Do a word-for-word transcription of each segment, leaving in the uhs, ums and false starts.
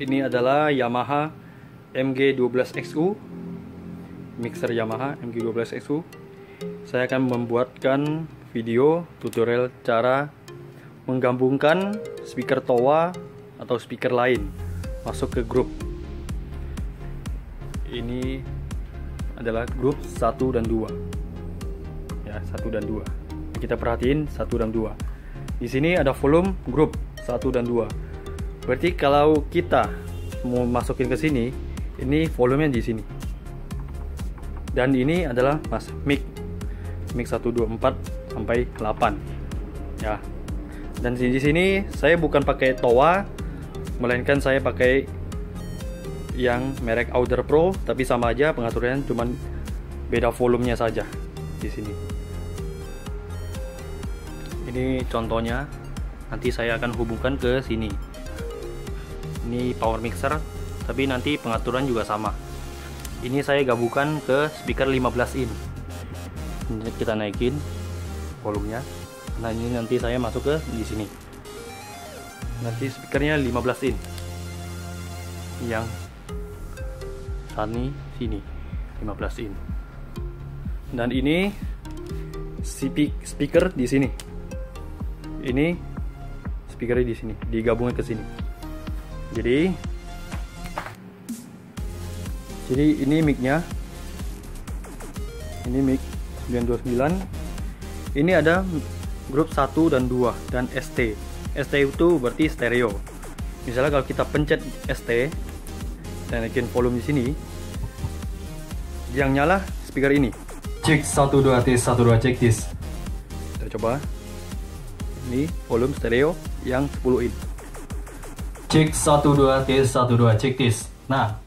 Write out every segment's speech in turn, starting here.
Ini adalah Yamaha M G twelve X U, mixer Yamaha M G twelve X U. Saya akan membuatkan video tutorial cara menggabungkan speaker T O A atau speaker lain masuk ke grup. Ini adalah grup satu dan dua. Ya, satu dan dua. Kita perhatiin satu dan dua. Di sini ada volume grup satu dan dua. Berarti kalau kita mau masukin ke sini, ini volumenya di sini. Dan ini adalah mas mic. Mic satu dua empat sampai delapan. Ya. Dan di sini saya bukan pakai T O A, melainkan saya pakai yang merek Outer Pro, tapi sama aja pengaturannya, cuman beda volumenya saja di sini. Ini contohnya, nanti saya akan hubungkan ke sini. Ini power mixer, tapi nanti pengaturan juga sama. Ini saya gabungkan ke speaker lima belas inch. Kita naikin volumenya. Nah, ini nanti saya masuk ke di sini. Nanti speakernya lima belas inch. Yang tadi sini lima belas inch. Dan ini speaker di sini. Ini speakernya di sini, digabungin ke sini. Jadi, jadi ini micnya, ini mic sembilan dua sembilan. Ini ada grup satu dan dua dan S T. S T itu berarti stereo. Misalnya kalau kita pencet S T dan naikin volume di sini, yang nyala speaker ini. Cek satu dua tes satu dua cek tes. Kita coba. Ini volume stereo yang sepuluh inch. Cek satu dua tes satu dua cek tes. Nah,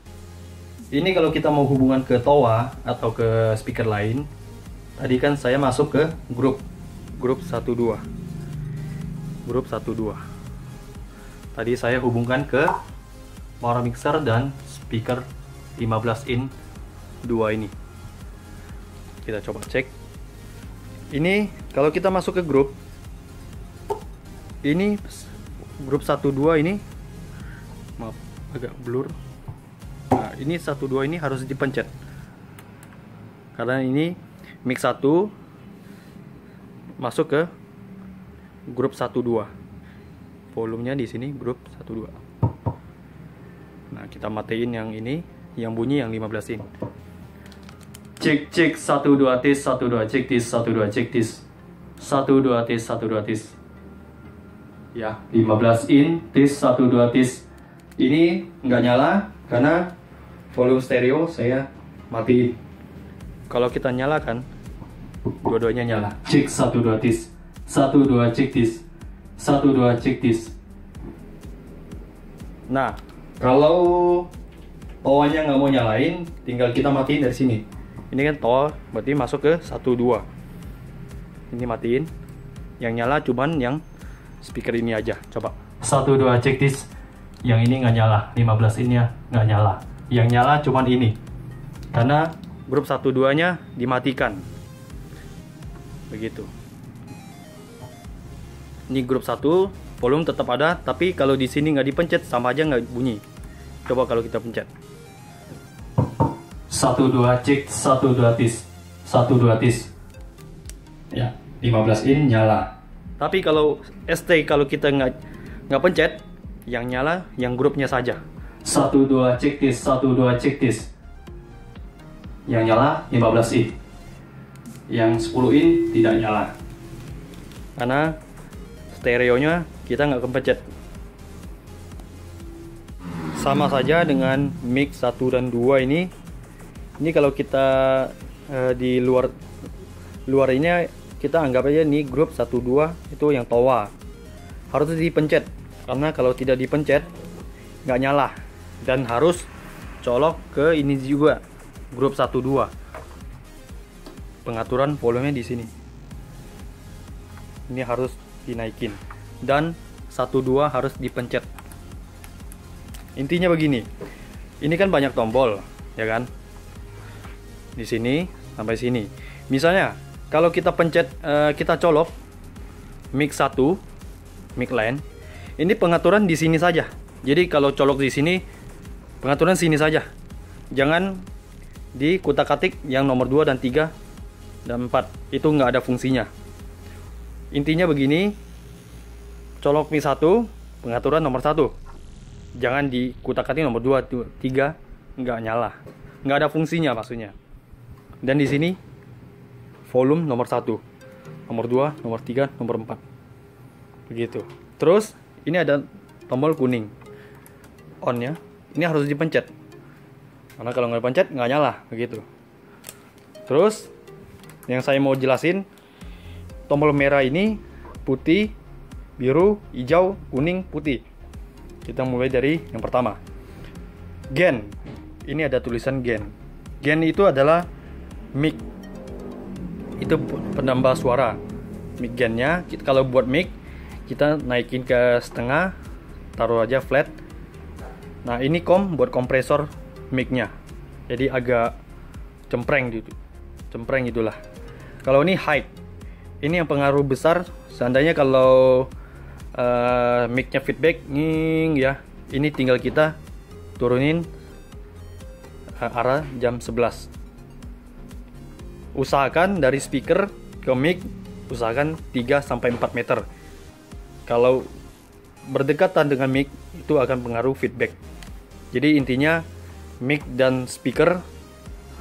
ini kalau kita mau hubungan ke T O A atau ke speaker lain, tadi kan saya masuk ke grup grup satu dua. Grup satu dua. Tadi saya hubungkan ke power mixer dan speaker lima belas inch dua ini. Kita coba cek. Ini kalau kita masuk ke grup ini, grup satu dua ini, maaf agak blur. Nah, ini satu dua ini harus dipencet karena ini mic satu masuk ke grup satu dua. Volumenya di sini grup satu dua. Nah, kita matiin yang ini, yang bunyi yang lima belas inch. Cek cek satu dua tes satu dua cek tes satu dua cek tes satu dua tes satu dua tes. Ya, lima belas inch, tis satu dua tis. Ini nggak nyala karena volume stereo saya matiin. Kalau kita nyalakan, dua-duanya nyala. Cek satu dua tis, satu dua cek tis, satu dua cek tis. Nah, kalau T O A-nya nggak mau nyalain, tinggal kita matiin dari sini. Ini kan T O A, berarti masuk ke satu dua. Ini matiin. Yang nyala cuman yang speaker ini aja, coba. Satu dua cek tis. Yang ini nggak nyala, lima belas ini ya nggak nyala. Yang nyala cuman ini, karena grup satu duanya dimatikan. Begitu. Ini grup satu, volume tetap ada, tapi kalau di sini nggak dipencet sama aja nggak bunyi. Coba kalau kita pencet. Satu dua cek, satu dua tis, satu dua tis. Ya, lima belas inch nyala. Tapi kalau S T, kalau kita nggak nggak pencet, yang nyala yang grupnya saja. satu dua cek tis, satu dua cek tis. Yang nyala lima belas inch. Yang sepuluh inch tidak nyala. Karena stereonya kita nggak kepencet. Sama saja dengan mic satu dan dua ini. Ini kalau kita eh, di luar luarnya kita anggap aja nih grup satu dua itu yang T O A harus dipencet, karena kalau tidak dipencet nggak nyala dan harus colok ke ini juga grup satu dua. Pengaturan volumenya di sini. Ini harus dinaikin dan satu dua harus dipencet. Intinya begini. Ini kan banyak tombol, ya kan? Di sini sampai sini. Misalnya kalau kita pencet, uh, kita colok mic satu, mic line. Ini pengaturan di sini saja. Jadi kalau colok di sini, pengaturan sini saja. Jangan di kutak-katik yang nomor dua dan tiga dan empat. Itu nggak ada fungsinya. Intinya begini, colok Mi satu, pengaturan nomor satu. Jangan di kutak-katik nomor dua, tiga, nggak nyala. Nggak ada fungsinya maksudnya. Dan di sini, volume nomor satu, nomor dua, nomor tiga, nomor empat. Begitu. Terus, ini ada tombol kuning on ya, ini harus dipencet karena kalau nggak dipencet nggak nyala begitu. Terus yang saya mau jelasin, tombol merah ini putih, biru, hijau, kuning, putih. Kita mulai dari yang pertama, gen. Ini ada tulisan gen. Gen itu adalah mic, itu penambah suara. Mic gennya, kalau buat mic kita naikin ke setengah, taruh aja flat. Nah ini kom buat kompresor mic-nya, jadi agak cempreng gitu, cempreng gitulah. Kalau ini height, ini yang pengaruh besar. Seandainya kalau uh, mic-nya feedback, nging ya, ini tinggal kita turunin uh, arah jam sebelas. Usahakan dari speaker ke mic, usahakan tiga sampai empat meter. Kalau berdekatan dengan mic itu akan pengaruh feedback. Jadi intinya mic dan speaker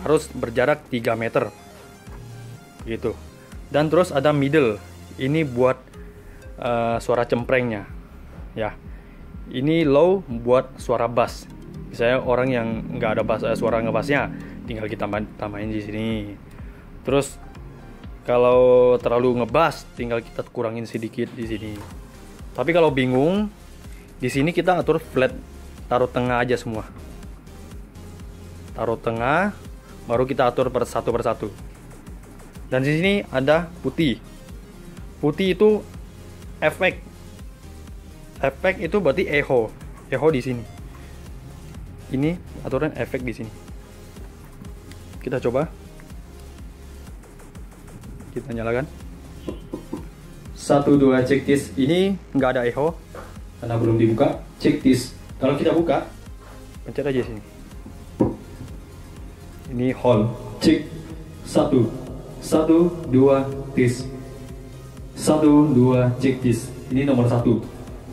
harus berjarak tiga meter gitu. Dan terus ada middle, ini buat uh, suara cemprengnya ya. Ini low buat suara bass. Misalnya orang yang nggak ada bass, uh, suara ngebassnya tinggal kita tambahin di sini. Terus kalau terlalu ngebass tinggal kita kurangin sedikit di sini. Tapi kalau bingung, di sini kita atur flat, taruh tengah aja semua. Taruh tengah, baru kita atur per satu per satu. Dan di sini ada putih. Putih itu efek. Efek itu berarti echo. Echo di sini. Ini aturan efek di sini. Kita coba. Kita nyalakan. Satu dua cek tis, ini nggak ada echo karena belum dibuka. Cek tis, kalau kita buka, pencet aja sini. Ini hold, cek satu, satu dua tis, satu dua cek tis. Ini nomor satu,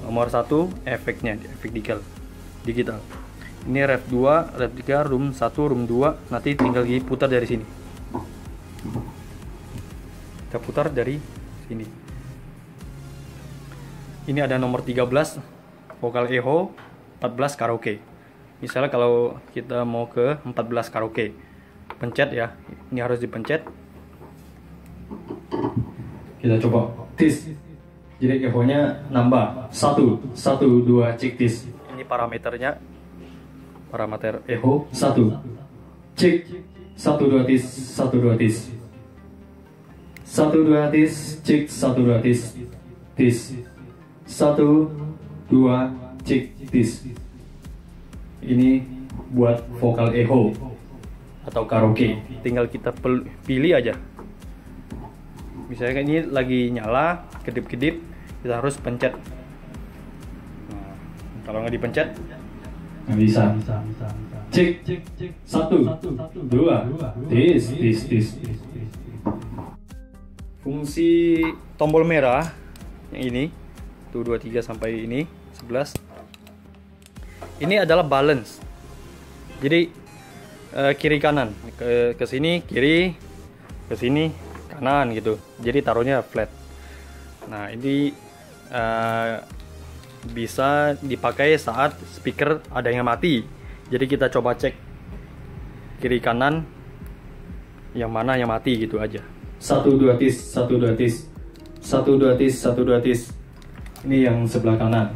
nomor satu efeknya, efek digital, digital. Ini ref dua, ref tiga, room satu, room dua. Nanti tinggal diputar dari sini. Kita putar dari sini. Ini ada nomor tiga belas, vokal echo, empat belas karaoke. Misalnya kalau kita mau ke empat belas karaoke, pencet ya, ini harus dipencet. Kita coba, tis. Jadi echo-nya nambah, satu, satu, dua, cek tis. Ini parameternya, parameter echo, satu, cek, satu, dua, tis, satu, dua, tis. Satu, dua, tis, cek, satu, dua, tis, tis. Satu, dua, cek tis. Ini buat vokal echo atau karaoke. Tinggal kita pilih aja. Misalnya ini lagi nyala, kedip-kedip, kita harus pencet. Nah, kalau nggak dipencet, nggak bisa. Cek, satu, dua, tis, tis, tis. Fungsi tombol merah yang ini. satu, dua, tiga sampai ini sebelas. Ini adalah balance. Jadi eh, kiri kanan, ke, ke sini kiri, ke sini kanan gitu. Jadi taruhnya flat. Nah ini eh, bisa dipakai saat speaker ada yang mati. Jadi kita coba cek kiri kanan yang mana yang mati gitu aja. Satu dua tis, satu dua tis, satu dua tis, satu dua tis. Ini yang sebelah kanan.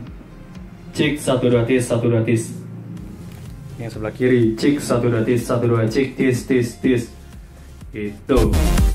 Cek satu dua tis, satu dua tis. Yang sebelah kiri. Cek satu dua tis, satu dua cek tis tis tis. Itu.